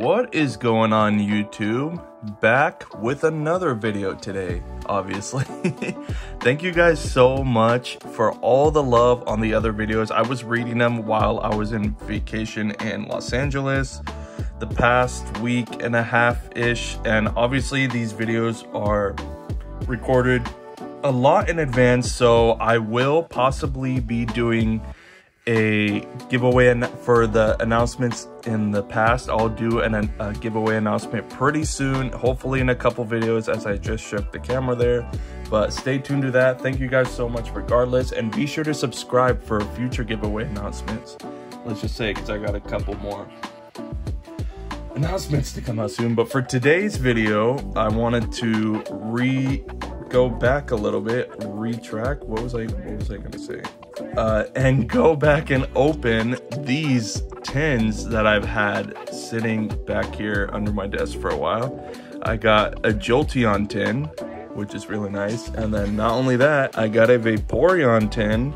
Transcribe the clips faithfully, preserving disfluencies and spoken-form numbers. What is going on, YouTube? Back with another video today, obviously. Thank you guys so much for all the love on the other videos. I was reading them while I was in vacation in Los Angeles the past week and a half-ish, and obviously these videos are recorded a lot in advance, so I will possibly be doing a giveaway for the announcements in the past. I'll do an, a giveaway announcement pretty soon, hopefully in a couple videos, as I just shook the camera there, but stay tuned to that. Thank you guys so much regardless, and be sure to subscribe for future giveaway announcements. Let's just say, because I got a couple more announcements to come out soon. But for today's video, I wanted to re go back a little bit, retrack, what was I, what was I gonna say? Uh, and go back and open these tins that I've had sitting back here under my desk for a while. I got a Jolteon tin, which is really nice. And then not only that, I got a Vaporeon tin.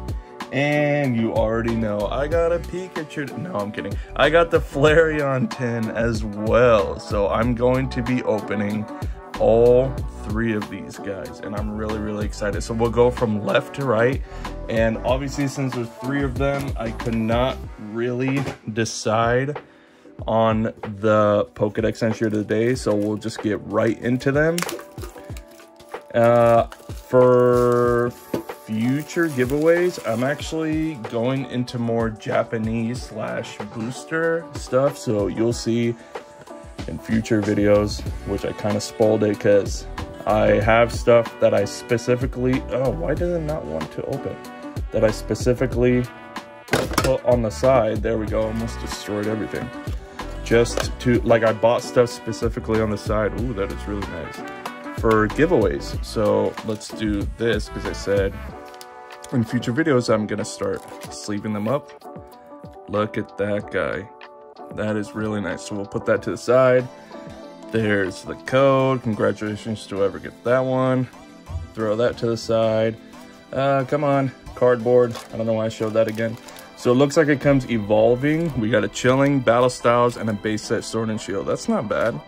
And you already know, I got a Pikachu. No, I'm kidding. I got the Flareon tin as well. So I'm going to be opening all three of these guys, and I'm really really excited. So we'll go from left to right, and obviously since there's three of them, I could not really decide on the Pokedex entry today, so we'll just get right into them. Uh for future giveaways, I'm actually going into more Japanese slash booster stuff, so you'll see in future videos, which I kind of spoiled it because I have stuff that I specifically, oh, why does it not want to open? That I specifically put on the side. There we go, almost destroyed everything. Just to, like, I bought stuff specifically on the side. Ooh, that is really nice. For giveaways. So let's do this, because I said in future videos, I'm gonna start sleeving them up. Look at that guy. That is really nice. So we'll put that to the side. There's the code. Congratulations to whoever gets that one. Throw that to the side. Uh, come on, cardboard. I don't know why I showed that again. So it looks like it comes evolving. We got a chilling, battle styles, and a base set Sword and Shield. That's not bad.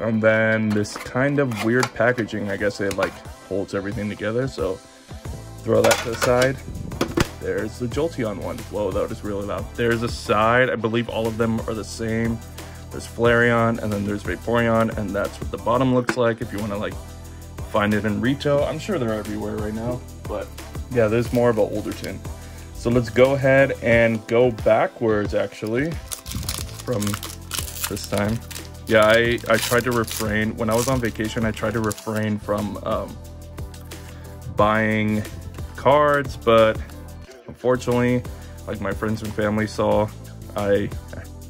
And then this kind of weird packaging. I guess it like holds everything together. So throw that to the side. There's the Jolteon one. Whoa, that was really loud. There's a side. I believe all of them are the same. There's Flareon, and then there's Vaporeon, and that's what the bottom looks like if you want to like find it in retail. I'm sure they're everywhere right now, but yeah, there's more of an older tin. So let's go ahead and go backwards, actually, from this time. Yeah, I, I tried to refrain. When I was on vacation, I tried to refrain from um, buying cards, but unfortunately, like my friends and family saw, I,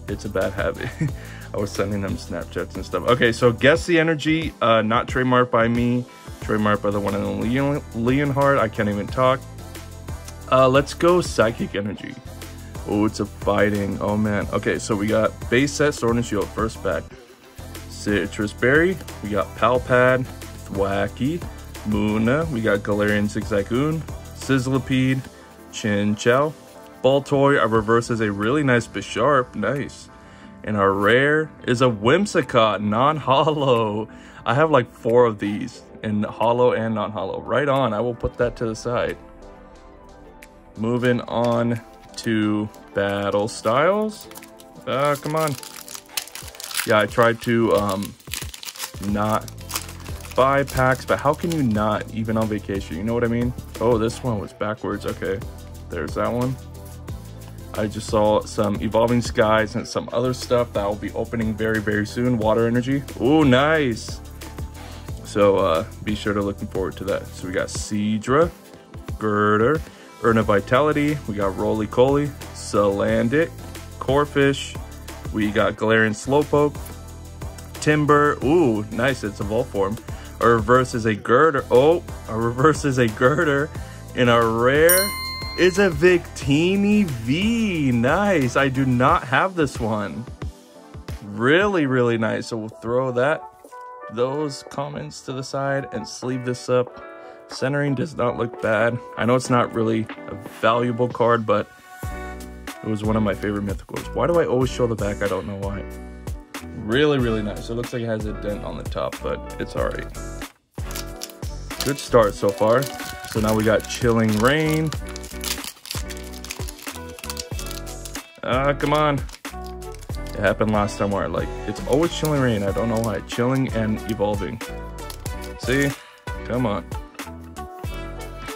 it's a bad habit. I was sending them Snapchats and stuff. Okay, so guess the energy, uh, not trademarked by me, trademarked by the one in the Leon, Leonhard. I can't even talk. Uh, let's go psychic energy. Oh, it's a fighting, oh man. Okay, so we got base set, Sword and Shield, first pack. Citrus Berry, we got Palpad, Thwacky, Muna, we got Galarian Zigzagoon, Sizzlipede, Chinchou, Baltoy. Our reverse is a really nice Bisharp, nice. And our rare is a Whimsicott, non-hollow. I have like four of these, in hollow and non-hollow. Right on, I will put that to the side. Moving on to battle styles. Ah, uh, come on. Yeah, I tried to um, not buy packs, but how can you not, even on vacation? You know what I mean? Oh, this one was backwards, okay. There's that one. I just saw some Evolving Skies and some other stuff that will be opening very, very soon. Water energy. Ooh, nice. So uh, be sure to looking forward to that. So we got Seedra, Girder, Urna Vitality. We got Roly Coly, Salandit, Corphish. We got Galarian Slowpoke, Timber. Ooh, nice. It's evolved form. Our reverse is a Girder. Oh, our reverse is a Girder. And our rare is a Victini V. Nice. I do not have this one. Really, really nice. So we'll throw that, those comments to the side and sleeve this up. Centering does not look bad. I know it's not really a valuable card, but it was one of my favorite mythicals. Why do I always show the back? I don't know why. really, really nice. It looks like it has a dent on the top, but it's all right. Good start so far. So now we got Chilling Rain. Ah, come on. It happened last time where, like, it's always Chilling Rain. I don't know why. Chilling and Evolving. See? Come on.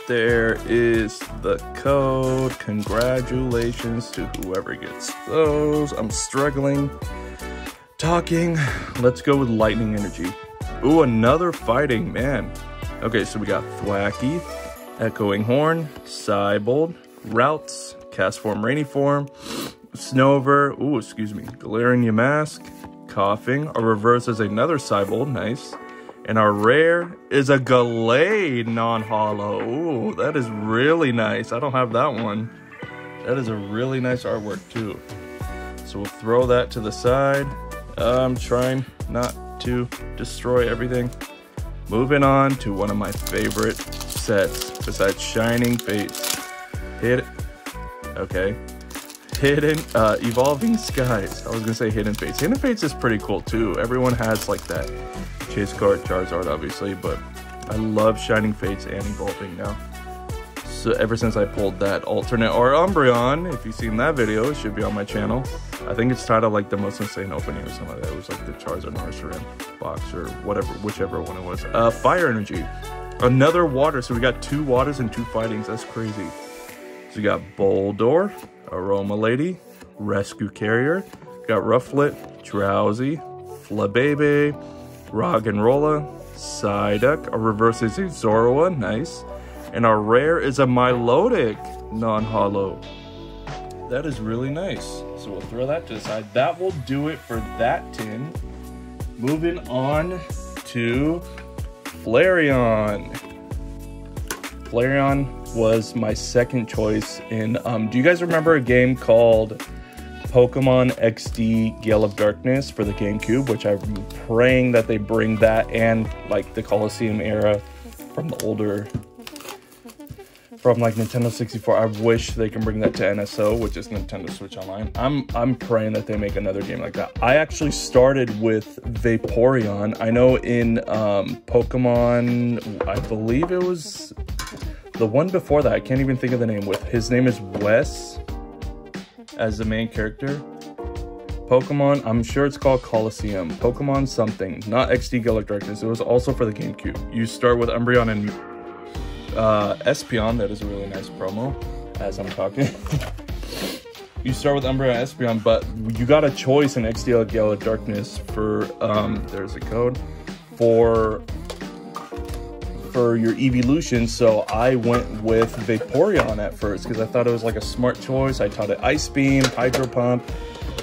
There is the code. Congratulations to whoever gets those. I'm struggling talking. Let's go with Lightning Energy. Ooh, another fighting, man. Okay, so we got Thwacky, Echoing Horn, Sibold, Routes, Cast Form, Rainy Form, Snover, ooh, excuse me, Galarian Mask, Coughing. Our reverse is another Sibold, nice. And our rare is a Gallade non-hollow. Ooh, that is really nice. I don't have that one. That is a really nice artwork too. So we'll throw that to the side. I'm trying not to destroy everything. Moving on to one of my favorite sets besides Shining Fates. Hit, okay. Hidden, uh, Evolving Skies. I was gonna say Hidden Fates. Hidden Fates is pretty cool too. Everyone has like that chase card, Charizard obviously, but I love Shining Fates and Evolving now. So ever since I pulled that alternate or Umbreon, if you've seen that video, it should be on my channel. I think it's titled like the most insane opening or something like that. It was like the Charizard Narshiram box or whatever, whichever one it was. Uh, Fire Energy, another water. So we got two waters and two fightings. That's crazy. So we got Boldor, Aroma Lady, Rescue Carrier, got Rufflet, Drowsy, Flabébé, Roggenrola, Psyduck. Our reverse is a Zorua, nice. And our rare is a Milotic non-hollow. That is really nice. So we'll throw that to the side. That will do it for that tin. Moving on to Flareon. Flareon was my second choice in, um, do you guys remember a game called Pokemon X D Gale of Darkness for the GameCube, which I'm praying that they bring that and like the Colosseum era from the older, from like Nintendo sixty-four. I wish they can bring that to N S O, which is Nintendo Switch Online. I'm I'm praying that they make another game like that. I actually started with Vaporeon. I know in um, Pokemon, I believe it was the one before that, I can't even think of the name with. His name is Wes as the main character. Pokemon, I'm sure it's called Colosseum. Pokemon something, not X D Gale of Darkness. It was also for the GameCube. You start with Umbreon and uh, Espeon. That is a really nice promo as I'm talking. You start with Umbreon and Espeon, but you got a choice in X D Gale of Darkness for, um, there's a code, for for your Eeveelution, so I went with Vaporeon at first because I thought it was like a smart choice. I taught it Ice Beam, Hydro Pump,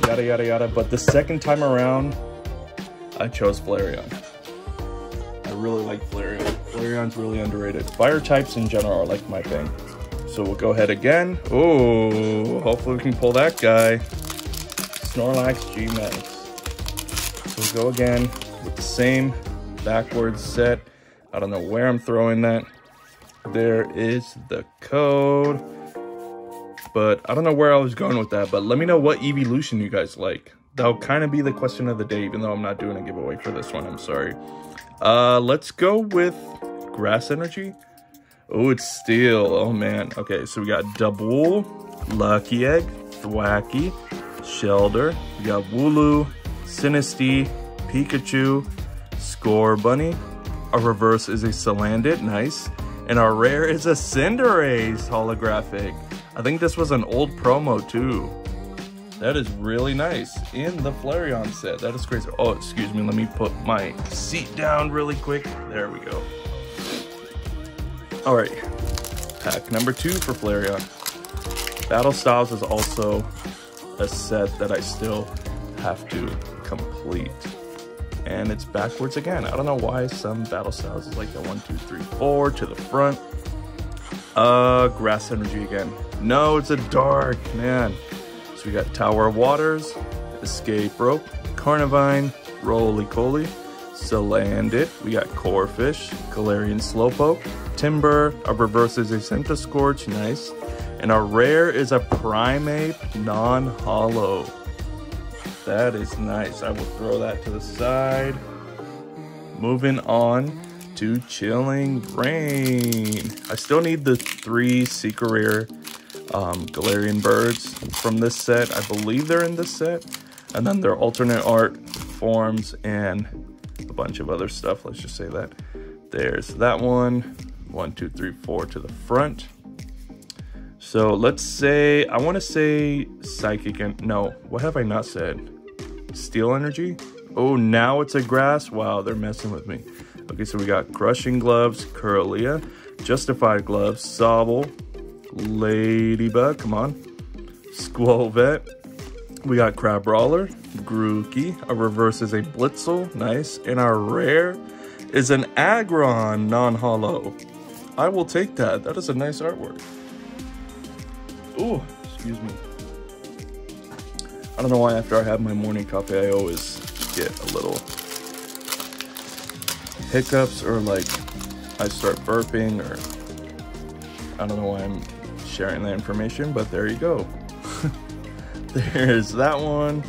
yada yada yada, but the second time around, I chose Flareon. I really like Flareon. Flareon's really underrated. Fire types in general are like my thing. So we'll go ahead again. Oh, hopefully we can pull that guy. Snorlax G-Max. So we'll go again with the same backwards set. I don't know where I'm throwing that. There is the code. But I don't know where I was going with that. But let me know what Eeveelution you guys like. That'll kind of be the question of the day, even though I'm not doing a giveaway for this one. I'm sorry. Uh, let's go with Grass Energy. Oh, it's Steel. Oh, man. Okay, so we got Double, Lucky Egg, Thwacky, Shelder. We got Wooloo, Sinistee, Pikachu, Score Bunny. Our reverse is a Salandit, nice. And our rare is a Cinderace holographic. I think this was an old promo too. That is really nice in the Flareon set. That is crazy. Oh, excuse me. Let me put my seat down really quick. There we go. All right. Pack number two for Flareon. Battle Styles is also a set that I still have to complete. And it's backwards again. I don't know why some battle styles is like the one, two, three, four to the front. Uh, Grass Energy again. No, it's a dark, man. So we got Tower of Waters, Escape Rope, Carnivine, Roly Coly, Salandit. We got Corphish, Galarian Slowpoke, Timber. Our reverse is a Centiskorch, nice. And our rare is a Primeape non-hollow. That is nice. I will throw that to the side. Moving on to Chilling Rain. I still need the three secret rare um, Galarian birds from this set. I believe they're in this set. And then their alternate art forms and a bunch of other stuff. Let's just say that. There's that one. One, two, three, four to the front. So let's say, I want to say Psychic, and no, what have I not said? Steel Energy? Oh, now it's a Grass? Wow, they're messing with me. Okay, so we got Crushing Gloves, Curlia, Justified Gloves, Sobble, Ladybug, come on, Squolvet. We got Crabrawler, Grookey, our reverse is a Blitzel, nice, and our rare is an Aggron non-hollow. I will take that, that is a nice artwork. Oh, excuse me. I don't know why after I have my morning coffee, I always get a little hiccups or like I start burping or I don't know why I'm sharing that information, but there you go. There's that one.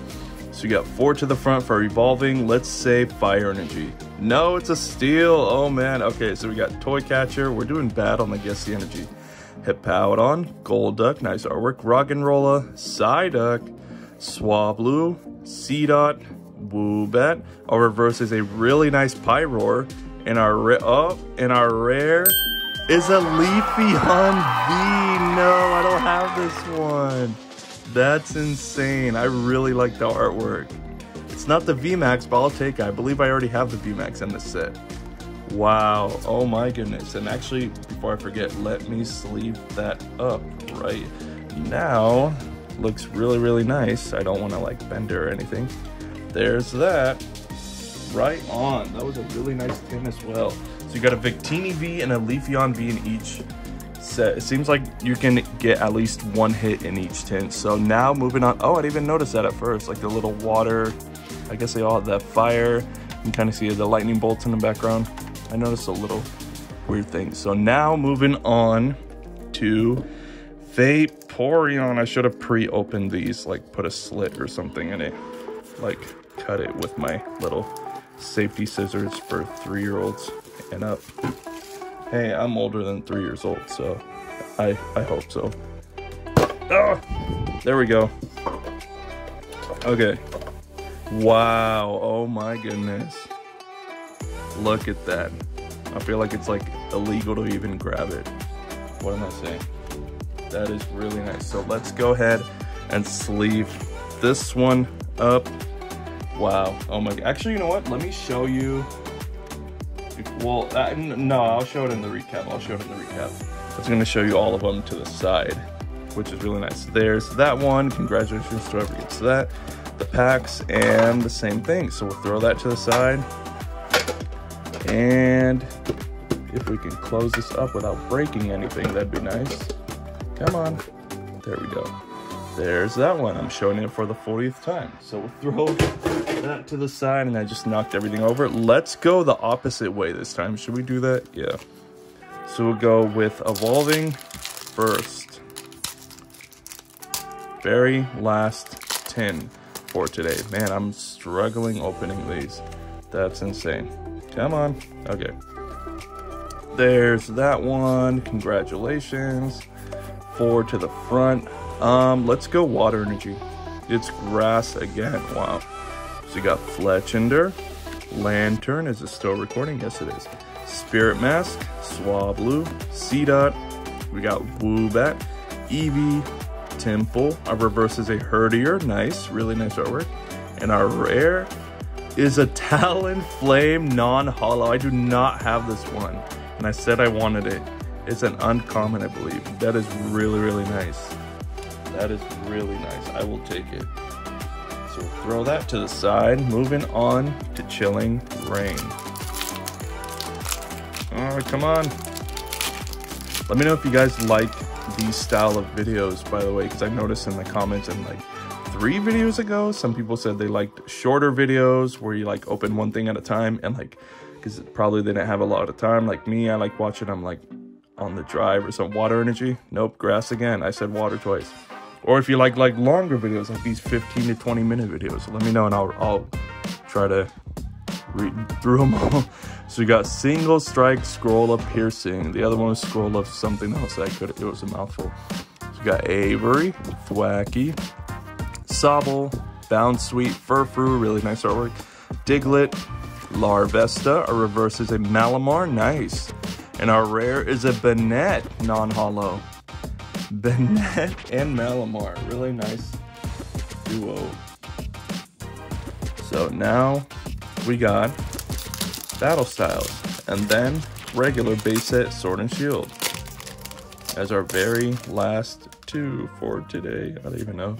So we got four to the front for Evolving. Let's say Fire Energy. No, it's a Steel. Oh man. Okay, so we got Toy Catcher. We're doing bad on the Guess the Energy. Hippowdon, Golduck, nice artwork, Roggenrola, Psyduck, Swablu, Seedot, Woobat. Our reverse is a really nice Pyroar, and our oh, and our rare is a Leafeon V. No, I don't have this one. That's insane. I really like the artwork. It's not the V max, but I'll take it. I believe I already have the V max in this set. Wow, oh my goodness. And actually, before I forget, let me sleeve that up right now. Looks really, really nice. I don't want to like bend it or anything. There's that. Right on. That was a really nice tin as well. So you got a Victini V and a Leafeon V in each set. It seems like you can get at least one hit in each tin. So now moving on. Oh, I didn't even notice that at first. Like the little water. I guess they all have that fire. You can kind of see the lightning bolts in the background. I noticed a little weird thing. So now moving on to Vaporeon. I should have pre-opened these, like put a slit or something in it, like cut it with my little safety scissors for three-year-olds and up. Hey, I'm older than three years old, so I, I hope so. Ah, there we go. Okay. Wow, oh my goodness. Look at that. I feel like it's like illegal to even grab it. What am I saying? That is really nice. So let's go ahead and sleeve this one up. Wow. Oh my, actually, you know what? Let me show you. Well, I, no, I'll show it in the recap. I'll show it in the recap. I was going to show you all of them to the side, which is really nice. There's that one. Congratulations to whoever gets that. The packs and the same thing. So we'll throw that to the side. And if we can close this up without breaking anything, that'd be nice. Come on. There we go. There's that one. I'm showing it for the fortieth time. So we'll throw that to the side, and I just knocked everything over. Let's go the opposite way this time. Should we do that? Yeah. So we'll go with Evolving first. Very last tin for today. Man, I'm struggling opening these. That's insane. Come on. Okay. There's that one. Congratulations. Four to the front. Um, let's go Water Energy. It's Grass again. Wow. So you got Fletchender. Lantern. Is it still recording? Yes, it is. Spirit Mask. Swablu. Seedot. We got Woobat. Eevee. Temple. Our reverse is a Herdier. Nice. Really nice artwork. And our rare is a Talonflame non-hollow. I do not have this one, and I said I wanted it. It's an uncommon, I believe. That is really, really nice. That is really nice. I will take it. So we'll throw that to the side. Moving on to Chilling Rain. Oh, come on. Let me know if you guys like these style of videos, by the way, because I noticed in the comments and like, three videos ago some people said they liked shorter videos where you like open one thing at a time, and like because probably they didn't have a lot of time like me. I like watching them like on the drive or some. Water Energy. Nope. Grass again. I said water twice. Or if you like like longer videos, like these fifteen to twenty minute videos, let me know and I'll, I'll try to read through them all. So we got Single Strike, Scroll of Piercing. The other one was Scroll of something else. I could, it was a mouthful. So we got Avery, Thwacky, Sobble, Bounsweet, Furfru, really nice artwork. Diglett, Larvesta. Our reverse is a Malamar, nice. And our rare is a Banette, non-hollow. Banette and Malamar, really nice duo. So now we got battle styles and then regular base set Sword and Shield as our very last two for today. I don't even know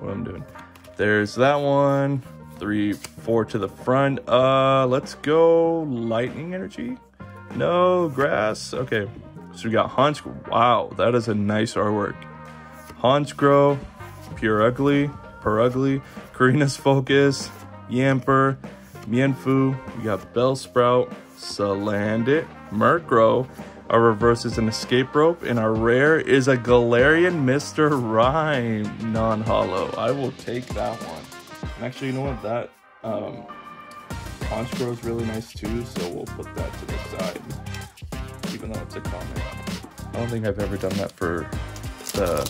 what I'm doing. There's that one, three, four to the front. Uh, let's go lightning energy. No grass. Okay, so we got Haunch. Wow, that is a nice artwork. Haunchgrow, Purugly, Purugly, Karina's Focus, Yamper, Mienfu. We got Bellsprout, Salandit, Murkrow. Our reverse is an escape rope, and our rare is a Galarian Mister Rhyme non-hollow. I will take that one. And actually, you know what? That um, Honchkrow is really nice too, so we'll put that to the side, even though it's a common. I don't think I've ever done that for the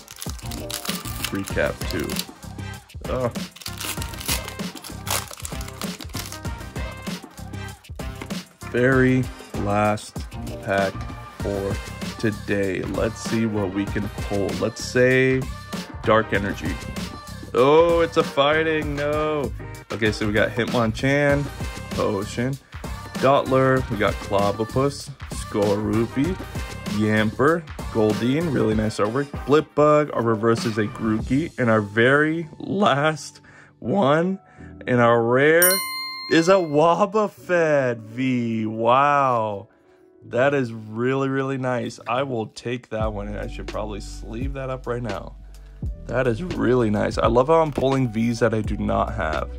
recap too. Oh. Very last pack for today. Let's see what we can pull. Let's say dark energy. Oh, it's a fighting, no. Okay, so we got Hitmonchan, Potion, Dottler, we got Clobopus, Scorupi, Yamper, Goldeen, really nice artwork, Blipbug, our reverse is a Grookey, and our very last one, and our rare is a Wobbuffet V. Wow. That is really, really nice. I will take that one, and I should probably sleeve that up right now. That is really nice. I love how I'm pulling V's that I do not have.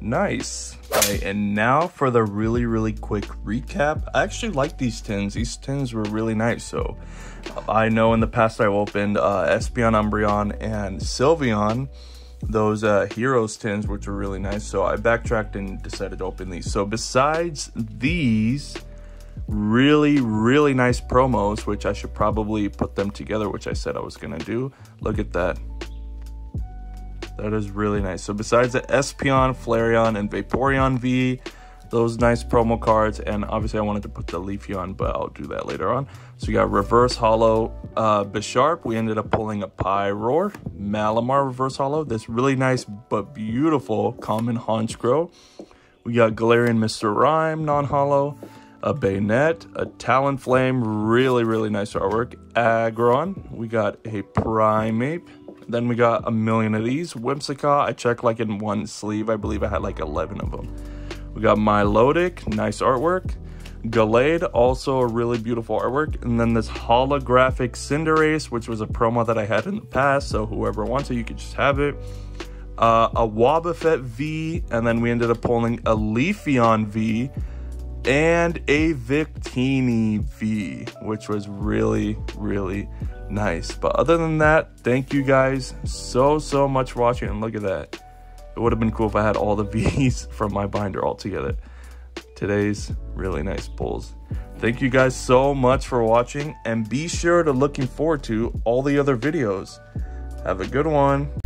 Nice. All right, and now for the really, really quick recap. I actually like these tins. These tins were really nice. So I know in the past I've opened uh, Espeon, Umbreon, and Sylveon, those uh, Heroes tins, which were really nice. So I backtracked and decided to open these. So besides these really, really nice promos, which I should probably put them together, which I said I was gonna do. Look at that. That is really nice. So besides the Espeon, Flareon, and Vaporeon V, those nice promo cards, and obviously I wanted to put the Leafeon, but I'll do that later on. So we got reverse hollow uh, Bisharp. We ended up pulling a Pyroar, Malamar reverse hollow, this really nice but beautiful common Honchkrow. We got Galarian Mister Rhyme, non-hollow, a Banette, a Talonflame, really, really nice artwork, Aggron. We got a Primeape. Then we got a million of these. Whimsicott, I checked like in one sleeve. I believe I had like eleven of them. We got Milotic, nice artwork. Gallade, also a really beautiful artwork. And then this holographic Cinderace, which was a promo that I had in the past. So whoever wants it, you could just have it. Uh, a Wobbuffet V. And then we ended up pulling a Leafeon V. And a Victini V, which was really, really nice. But other than that, thank you guys so, so much for watching. And look at that. It would have been cool if I had all the V's from my binder all together. Today's really nice pulls. Thank you guys so much for watching, and be sure to looking forward to all the other videos. Have a good one.